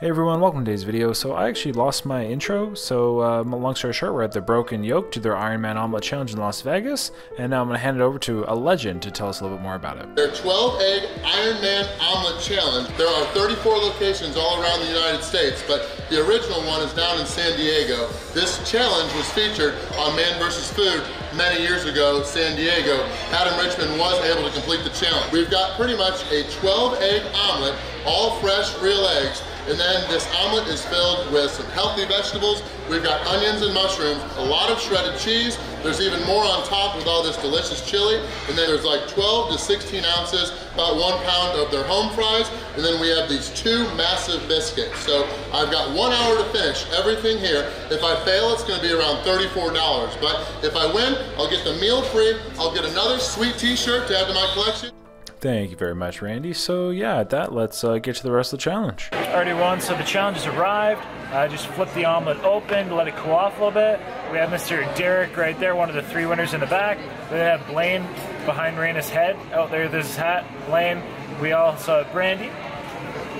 Hey everyone, welcome to today's video. So I actually lost my intro, so long story short, we're at the Broken Yolk to their Iron Man Omelette Challenge in Las Vegas, and now I'm going to hand it over to a legend to tell us a little bit more about it. Their 12-egg Iron Man Omelette Challenge. There are 34 locations all around the United States, but the original one is down in San Diego. This challenge was featured on Man Vs Food many years ago, San Diego. Adam Richman was able to complete the challenge. We've got pretty much a 12-egg omelette, all fresh, real eggs. And then this omelet is filled with some healthy vegetables. We've got onions and mushrooms, a lot of shredded cheese. There's even more on top with all this delicious chili. And then there's like 12 to 16 ounces, about 1 pound of their home fries. And then we have these two massive biscuits. So I've got 1 hour to finish everything here. If I fail, it's gonna be around $34. But if I win, I'll get the meal free. I'll get another sweet t-shirt to add to my collection. Thank you very much, Randy. So yeah, at that, let's get to the rest of the challenge. Already won, so the challenge has arrived. I just flipped the omelet open, let it cool off a little bit. We have Mr. Derek right there, one of the three winners in the back. We have Blaine behind Raina's head. Out there, there's his hat, Blaine. We also have Brandy,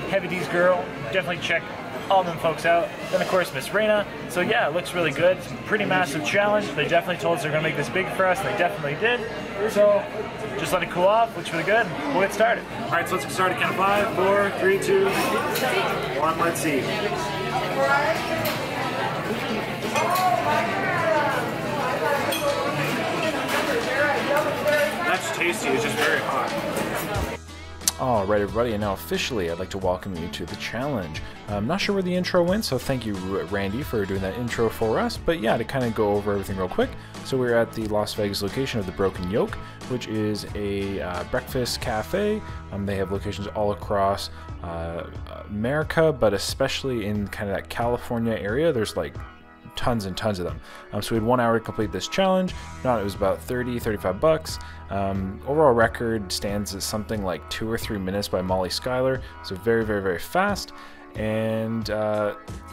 Heavy D's girl. Definitely check all them folks out. Then of course, Miss Raina. So yeah, it looks really good. It's a pretty massive challenge. They definitely told us they're gonna make this big for us, and they definitely did. So just let it cool off, looks really good. We'll get started. All right, so let's get started. Count 5, 4, 3, 2, 1, let's see. That's tasty, it's just very hot. Alright everybody, and now officially I'd like to welcome you to the challenge. I'm not sure where the intro went, so thank you Randy for doing that intro for us, but yeah, to kind of go over everything real quick. So we're at the Las Vegas location of the Broken Yolk, which is a breakfast cafe. They have locations all across America, but especially in kind of that California area. There's like tons and tons of them. So we had 1 hour to complete this challenge. If not, it was about 30, 35 bucks. Overall record stands at something like 2 or 3 minutes by Molly Schuyler. So very, very, very fast. And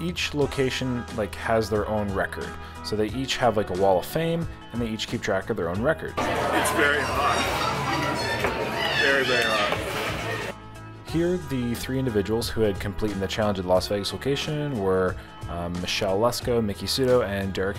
each location like has their own record. So they each have like a wall of fame, and they each keep track of their own record. It's very hot. Very, very hot. Here, the three individuals who had completed the challenge at the Las Vegas location were Michelle Lesko, Mickey Sudo, and Derek,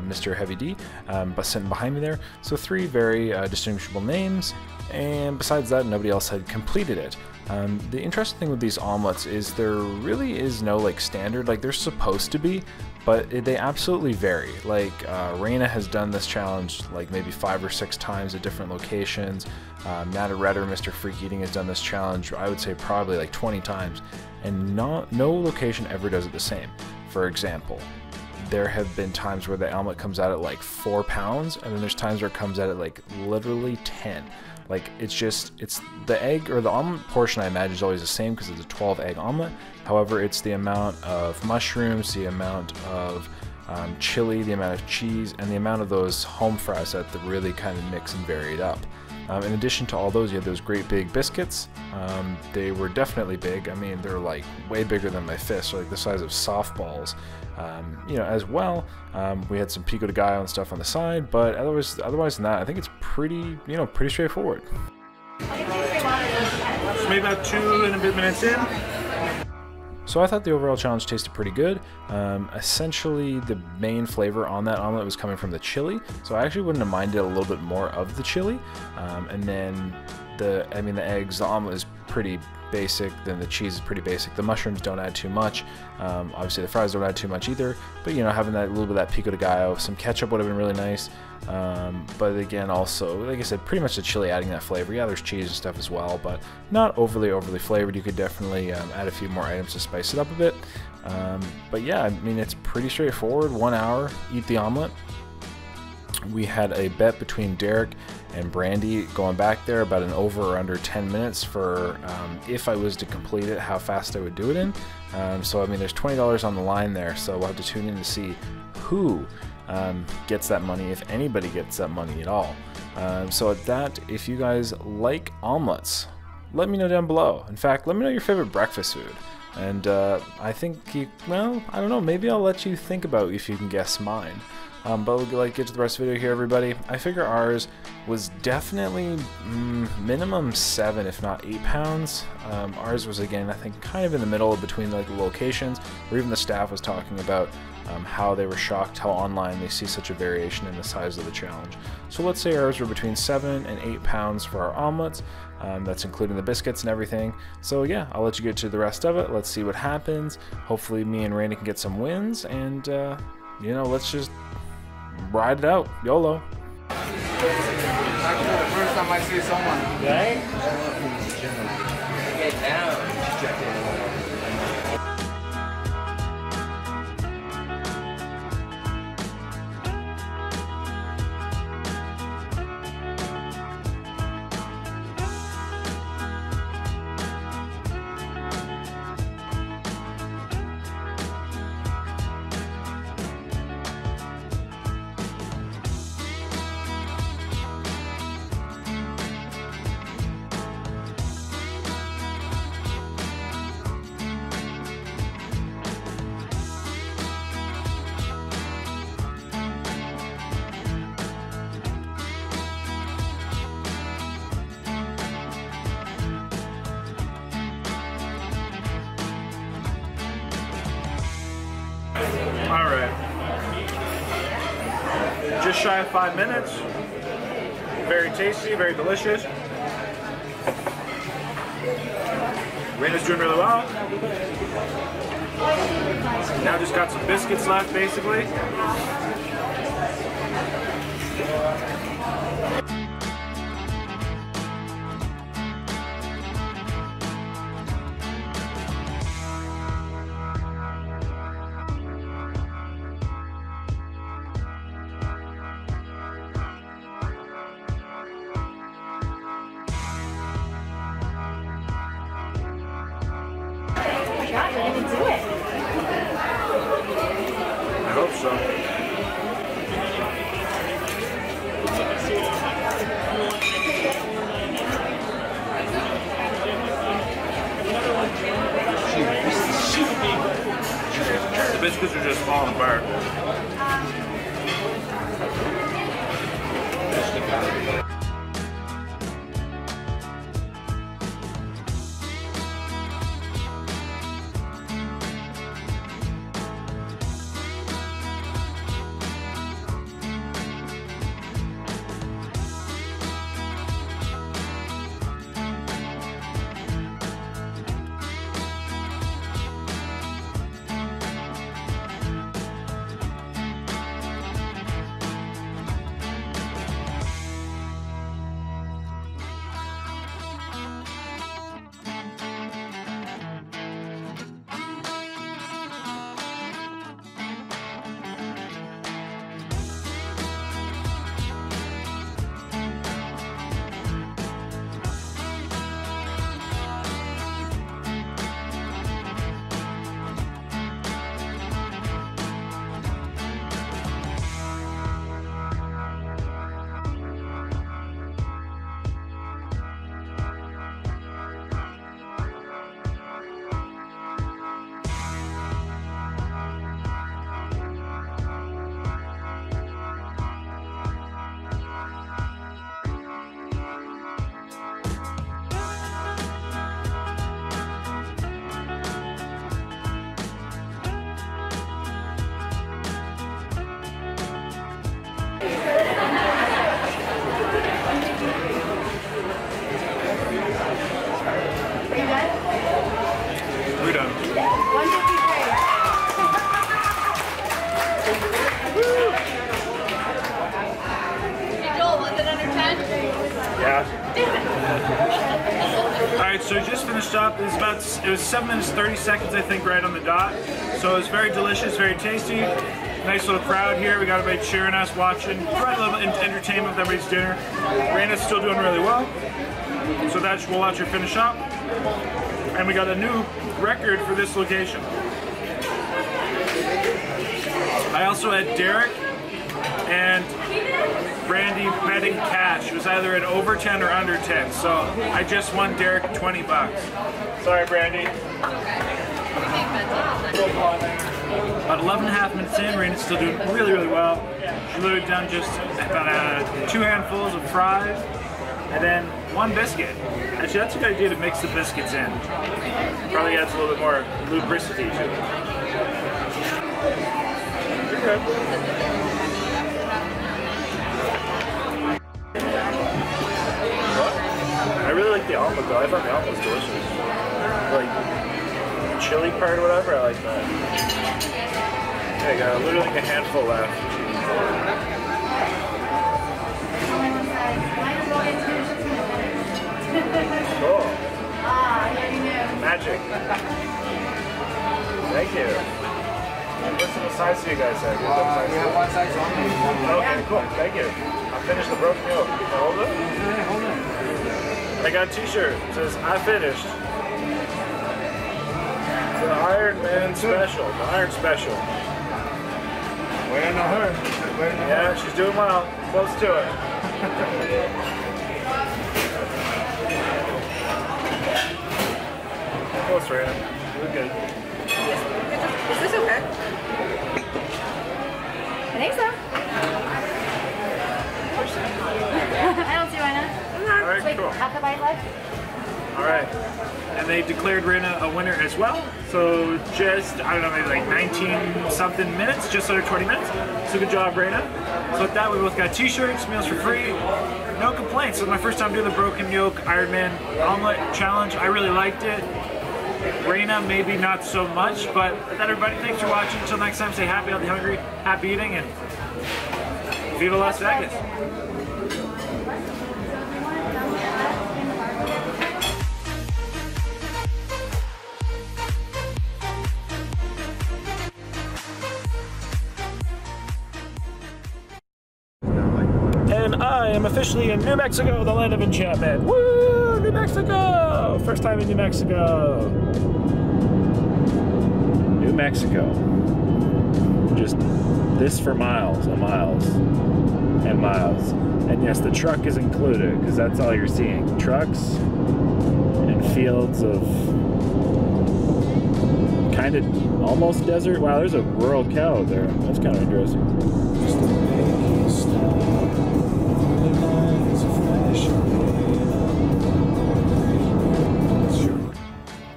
Mr. Heavy D, but sitting behind me there. So three very distinguishable names, and besides that, nobody else had completed it. The interesting thing with these omelettes is there really is no like standard, like they're supposed to be, but they absolutely vary. Like Raina has done this challenge like maybe 5 or 6 times at different locations. Nataretta, Mr. Freak Eating, has done this challenge I would say probably like 20 times, and no location ever does it the same. For example, there have been times where the omelet comes out at like 4 pounds, and then there's times where it comes out at like literally 10. Like it's just, it's the egg or the omelet portion I imagine is always the same because it's a 12-egg omelet. However, it's the amount of mushrooms, the amount of chili, the amount of cheese, and the amount of those home fries that really kind of mix and vary it up. In addition to all those, you had those great big biscuits. They were definitely big. I mean, they're like way bigger than my fist, or like the size of softballs. You know, as well, we had some pico de gallo and stuff on the side, but otherwise than that, I think it's pretty, you know, pretty straightforward. So maybe about 2 and a bit minutes in. So I thought the overall challenge tasted pretty good. Essentially, the main flavor on that omelet was coming from the chili, so I actually wouldn't have minded a little bit more of the chili. And then the eggs, the omelet is pretty basic, then the cheese is pretty basic. The mushrooms don't add too much. Obviously, the fries don't add too much either, but you know, having that little bit of that pico de gallo, some ketchup would have been really nice. But again, also, like I said, pretty much the chili adding that flavor. Yeah, there's cheese and stuff as well, but not overly flavored. You could definitely add a few more items to spice it up a bit. But yeah, I mean, it's pretty straightforward. 1 hour, eat the omelet. We had a bet between Derek and Brandy going back there about an over or under 10 minutes for if I was to complete it, how fast I would do it in. So I mean, there's $20 on the line there, so we'll have to tune in to see who gets that money, if anybody gets that money at all. So at that, if you guys like omelettes, let me know down below. In fact, let me know your favorite breakfast food. And I think, well, I don't know, maybe I'll let you think about if you can guess mine. But we'll get to the rest of the video here, everybody. I figure ours was definitely minimum 7, if not 8 pounds. Ours was, again, I think kind of in the middle between like the locations, or even the staff was talking about how they were shocked how online they see such a variation in the size of the challenge. So let's say ours were between 7 and 8 pounds for our omelets. That's including the biscuits and everything. So yeah, I'll let you get to the rest of it. Let's see what happens. Hopefully me and Randy can get some wins, and you know, let's just ride it out. YOLO. First time I see someone. Right? Get down. Alright, just shy of 5 minutes, very tasty, very delicious. Raina's doing really well. Now just got some biscuits left, basically. I hope so. The biscuits are just falling apart. Up. It was about 7 minutes 30 seconds, I think, right on the dot. So it was very delicious, very tasty. Nice little crowd here. We got everybody cheering us, watching, providing a little bit of entertainment with everybody's dinner. Raina's still doing really well. So that's, we'll watch her finish up. And we got a new record for this location. I also had Derek and Brandy betting cash. It was either at over 10 or under 10. So I just won Derek $20. Sorry, Brandy. Okay. About 11 and a half minutes in, Raina's still doing really, really well. She literally done just about 2 handfuls of fries and then 1 biscuit. Actually, that's a good idea to mix the biscuits in. Probably adds a little bit more lubricity to it. I really like the omelet though. I thought the omelet was delicious. Like, chili part or whatever, I like that. There you go, literally like a handful left. Cool. Magic. Thank you. What's the size do you guys have? We have one size only. Okay, cool, thank you. I'll finish the broken yolk. Can I hold it? Yeah, hold it. I got a t-shirt, it says, I finished. The Iron Man special, the Iron Special. Waiting on her. Waiting on her. She's doing well. Close to it. Close, Raina. We're good. Is this okay? I think so. I don't see why not. All right, wait, cool. Half the bite left. All right, and they declared Raina a winner as well. So just, I don't know, maybe like 19 something minutes, just under 20 minutes. So good job, Raina. So with that, we both got t-shirts, meals for free. No complaints. It was my first time doing the Broken Yolk Iron Man Omelette Challenge. I really liked it. Raina, maybe not so much, but with that, everybody, thanks for watching. Until next time, stay happy, healthy, hungry, happy eating, and Viva Las Vegas. I am officially in New Mexico, the land of enchantment. Woo! New Mexico! First time in New Mexico. New Mexico. Just this for miles and miles and miles. And yes, the truck is included because that's all you're seeing. Trucks and fields of kind of almost desert. Wow, there's a rural cow there. That's kind of interesting.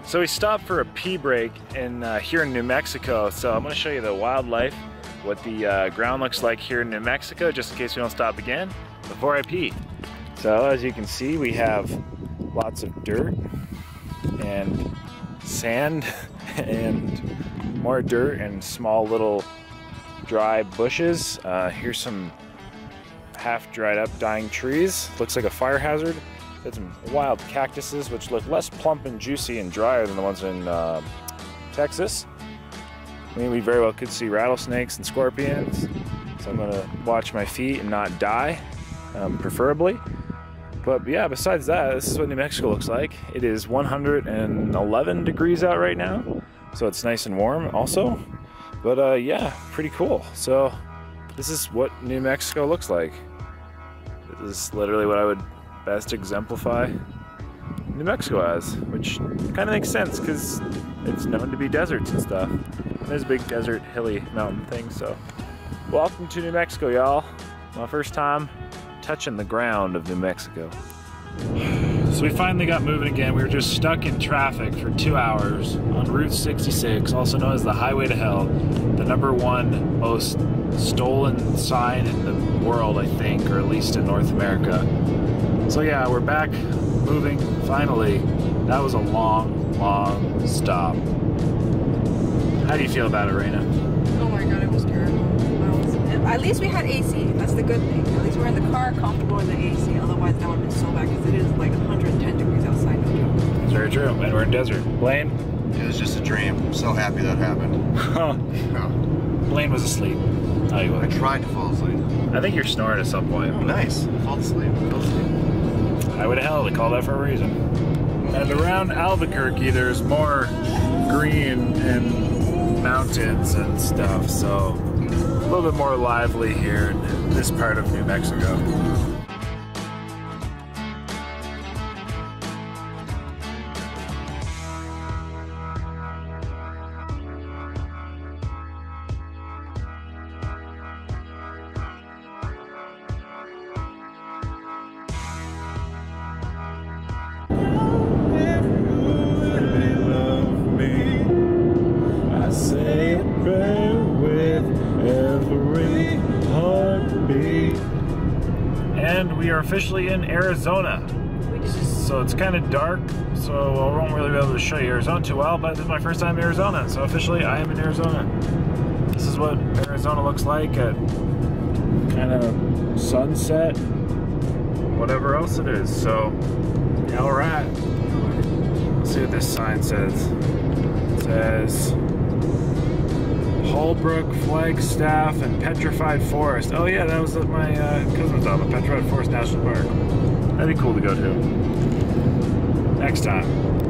So we stopped for a pee break in, here in New Mexico. So I'm gonna show you the wildlife, what the ground looks like here in New Mexico, just in case we don't stop again before I pee. So as you can see, we have lots of dirt and sand and more dirt and small little dry bushes. Here's some half dried up dying trees. Looks like a fire hazard. There's some wild cactuses, which look less plump and juicy and drier than the ones in Texas. I mean, we very well could see rattlesnakes and scorpions, so I'm gonna watch my feet and not die, preferably. But yeah, besides that, this is what New Mexico looks like. It is 111 degrees out right now, so it's nice and warm also. But yeah, pretty cool. So this is what New Mexico looks like. This is literally what I would best exemplify New Mexico as, which kind of makes sense because it's known to be deserts and stuff. There's a big desert, hilly, mountain thing, so. Welcome to New Mexico, y'all. My first time touching the ground of New Mexico. So we finally got moving again. We were just stuck in traffic for 2 hours on Route 66, also known as the Highway to Hell, the #1 most stolen sign in the world, I think, or at least in North America. So yeah, we're back, moving, finally. That was a long, long stop. How do you feel about it, Raina? Oh my god, it was terrible. At least we had AC, that's the good thing. At least we're in the car, comfortable in the AC. Otherwise, that would have been so bad, because it is like 110 degrees outside. It's very true, and we're in desert. Blaine? It was just a dream. I'm so happy that happened. Yeah. Blaine was asleep. Oh, you were. I tried to fall asleep. I think you're snoring at some point. Oh, nice. Fall asleep. Fall asleep. Highway to Hell, they call that for a reason. And around Albuquerque, there's more green and mountains and stuff, so a little bit more lively here in this part of New Mexico. officially in Arizona. So it's kind of dark, so I won't really be able to show you Arizona too well, but this is my first time in Arizona, so officially I am in Arizona. This is what Arizona looks like at kind of sunset, whatever else it is. So, yeah, all right. Let's see what this sign says. It says Holbrook, Flagstaff, and Petrified Forest. Oh yeah, that was what my cousin was talking about, Petrified Forest National Park. That'd be cool to go to. Next time.